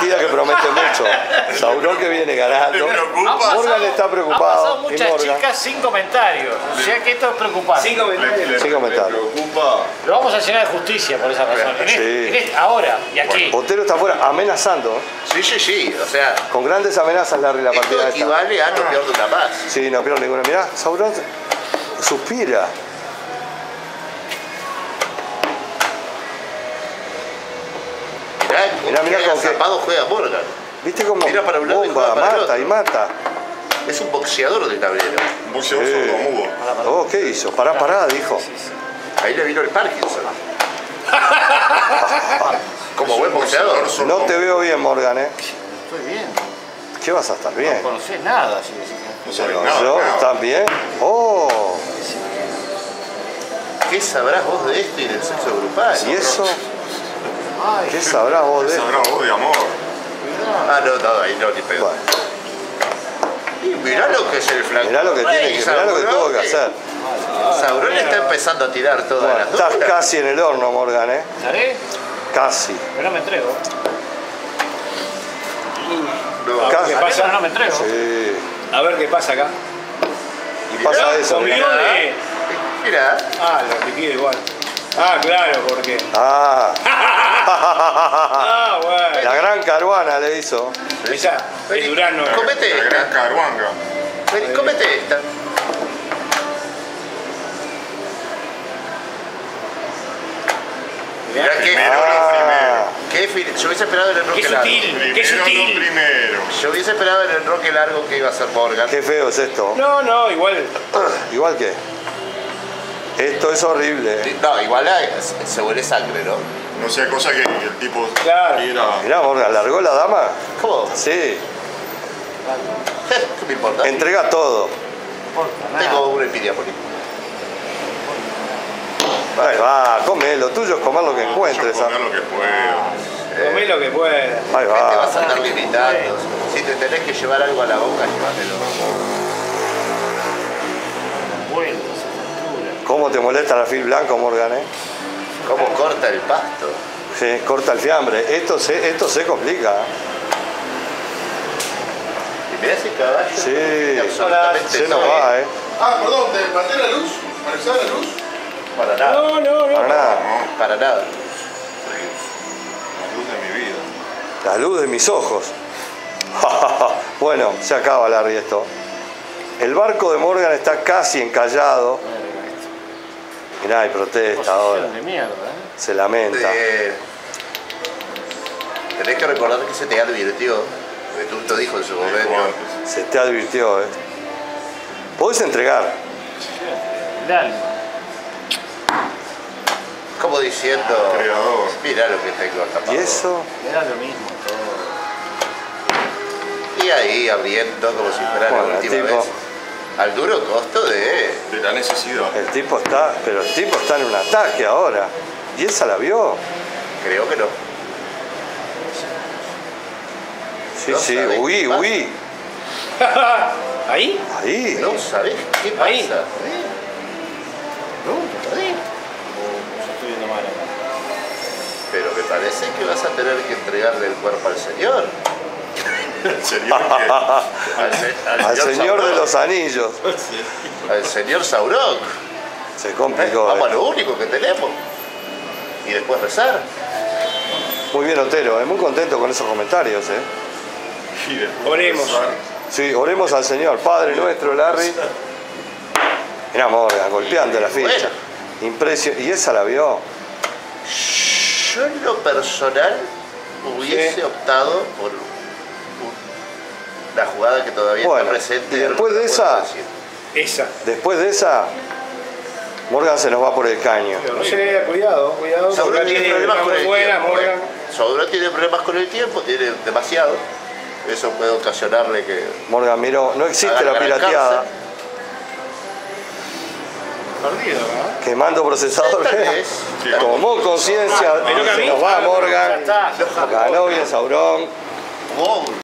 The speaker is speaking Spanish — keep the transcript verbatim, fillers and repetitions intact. partida que promete mucho. Saurón que viene ganando. Preocupa, Morgan pasado, está preocupado. Han pasado muchas chicas sin comentarios. O sea que esto es preocupante. Sin comentarios. Sin comentarios. Lo vamos a llenar de justicia por esa razón. Sí. En este, ahora y aquí. Otero está afuera amenazando. Sí, sí, sí. O sea, con grandes amenazas, Larry, la partida esta. Y vale, ah, no pierdo una paz. Sí, no pierdo ninguna. Mirá, Saurón suspira. Mirá, mirá con zapado que... juega Morgan. ¿Viste cómo bomba, mata y mata? Es un boxeador de tablero. Un boxeador sordomudo. Oh, ¿qué hizo? Pará, pará, dijo. Sí, sí. Ahí le vino el Parkinson. Como buen boxeador. No te veo bien, Morgan, ¿eh? Estoy bien. ¿Qué vas a estar bien? No conocés nada. Si decís que... No, no, no, no. ¿Estás bien? ¡Oh! ¿Qué sabrás vos de esto y del sexo grupal? ¿Y eso? Ay, ¿Qué sabrás vos de eso? ¿Qué sabrás vos de amor? Ah, no, no, ahí no, ni pegó. Bueno. Mirá lo que es el flanco. Mirá lo que, tiene, que, mirá lo que tuvo que hacer. Saurón está empezando a tirar todas bueno, las dudas. Estás casi en el horno, Morgan, ¿eh? ¿Estaré? Casi. Pero no me entrego. No, a, casi. Ver qué pasa. No, no me entrego. Sí. A ver qué pasa acá. Y pasa mirá, eso. Mirá. De... Mirá. Ah, lo liquide igual. Ah, claro, porque... Ah. Ah, bueno. La gran Caruana le hizo. Esa, el Durán no. Comete esta. La gran Caruana. Vení, comete esta. Mirá que primero, ah. primero. Qué primero. Yo hubiese esperado el enroque largo. Qué sutil, qué sutil. Primero. Yo hubiese esperado el enroque largo que iba a hacer Morgan. Qué feo es esto. No, no, igual. ¿Igual qué? Esto es horrible. ¿Eh? No, igual hay, se huele sangre, ¿no? No sea cosa que el tipo... Claro. Tira. Mirá, Morgan, ¿largó la dama? ¿Cómo? Sí. ¿Qué me importa? Entrega todo. No tengo una envidia por ahí. Ahí va, come, lo tuyo es comer lo que encuentres. Comer lo que puedas. Comé lo que puedas. Ahí va. Te vas a andar limitando. Si te tenés que llevar algo a la boca, llévatelo. ¿Cómo te molesta la fil blanco, Morgan, eh? ¿Cómo corta el pasto? Sí, corta el fiambre. Esto se, esto se complica. Y mirá ese caballo. Sí, se nos va, eh. Ah, perdón, ¿te maté la luz? ¿Marcé la luz? Para nada. No, no, no. Para nada. No. Para nada. La luz de mi vida. La luz de mis ojos. Bueno, se acaba, Larry, esto. El barco de Morgan está casi encallado. Mirá, hay protesta ahora. De mierda, ¿eh? Se lamenta. Eh, tenés que recordar que se te advirtió. Porque tú te dijo en su momento. Se te advirtió, ¿eh? Podés entregar. Dale. Como diciendo, ah, mirá lo que tengo acá. ¿Y eso? Era lo mismo todo. Y ahí abriendo como si fuera bueno, la última tipo, vez. Al duro costo de... de la necesidad. El tipo está... Pero el tipo está en un ataque ahora. ¿Y esa la vio? Creo que no. Sí, no sí, uy, uy. ¿Ahí? Ahí. No sabés qué pasa. Ahí. No, ahí. Pero me parece que vas a tener que entregarle el cuerpo al señor. ¿El señor qué? Al, se, al, al señor, señor de los anillos. Al señor Saurón. Se complicó. Vamos eh. a lo único que tenemos. Y después rezar. Muy bien, Otero. Eh, muy contento con esos comentarios. Eh. Y oremos. Rezar. Sí, oremos al señor. Padre nuestro, Larry. Mirá, Morgan, golpeando y, la ficha. Bueno. Impresionante. Y esa la vio. Yo en lo personal hubiese sí. optado por la jugada que todavía bueno, está presente. Y después de esa, esa, después de esa, Morgan se nos va por el caño. No sé, cuidado, cuidado. Saurón tiene, tiene problemas con el buena, tiempo. Morgan. Saurón tiene problemas con el tiempo, tiene demasiado. Eso puede ocasionarle que... Morgan, miró, no existe la pirateada. Perdido, ¿no? Quemando procesador. Sí. Tomó conciencia, ah, se nos va Morgan, ganó bien Saurón.